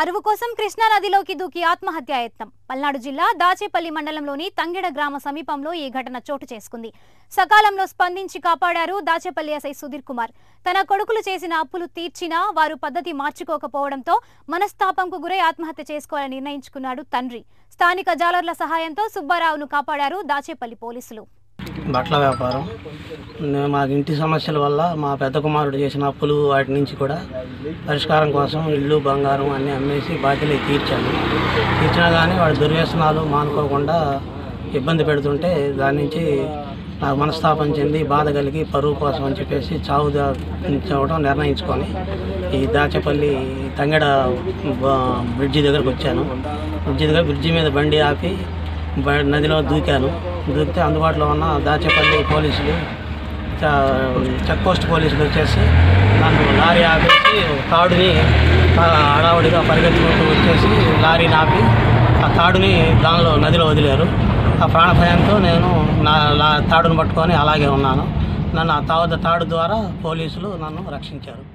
పరువు కోసం కృష్ణా నదిలోకి దూకి ఆత్మహత్యాయత్నం. పల్నాడు జిల్లా దాచేపల్లి మండలంలోని తంగెడా గ్రామ సమీపంలో ఈ ఘటన చోటు చేసుకుంది. సకాలంలో స్పందించి కాపాడారు దాచేపల్లి ఎస్ఐ సుధీర్ కుమార్. తన కొడుకులు చేసిన అప్పులు తీర్చినా వారు పద్ధతి మార్చుకోకపోవడంతో మనస్తాపంకు గురై ఆత్మహత్య చేసుకోవాలని నిర్ణయించుకున్నాడు తండ్రి. స్థానిక జాలర్ల సహాయంతో సుబ్బారావును కాపాడారు దాచేపల్లి పోలీసులు. బట్టల వ్యాపారం, మా ఇంటి సమస్యల వల్ల మా పెద్ద కుమారుడు చేసిన అప్పులు వాటి నుంచి కూడా పరిష్కారం కోసం ఇల్లు బంగారం అన్నీ అమ్మేసి బాకీలు తీర్చాను. తీర్చినా కానీ వాడు దుర్వ్యసనాలు మానుకోకుండా ఇబ్బంది పెడుతుంటే దాని నుంచి నాకు మనస్తాపం చెంది బాధ కలిగి పరువు కోసం అని చెప్పేసి చావు దాచడం నిర్ణయించుకొని ఈ దాచేపల్లి తంగెడ బ్రిడ్జి దగ్గరకు వచ్చాను. బ్రిడ్జి మీద బండి ఆపి నదిలో దూకితే అందుబాటులో ఉన్న దాచేపల్లి పోలీసులు చెక్పోస్ట్ పోలీసులు వచ్చేసి నన్ను లారీ ఆపేసి తాడుని హడావుడిగా పరిగెత్తుకుంటూ వచ్చేసి లారీని ఆపి ఆ తాడుని దానిలో నదిలో వదిలారు. ఆ ప్రాణ భయంతో నేను తాడును పట్టుకొని అలాగే ఉన్నాను. నన్ను ఆ తాడు ద్వారా పోలీసులు నన్ను రక్షించారు.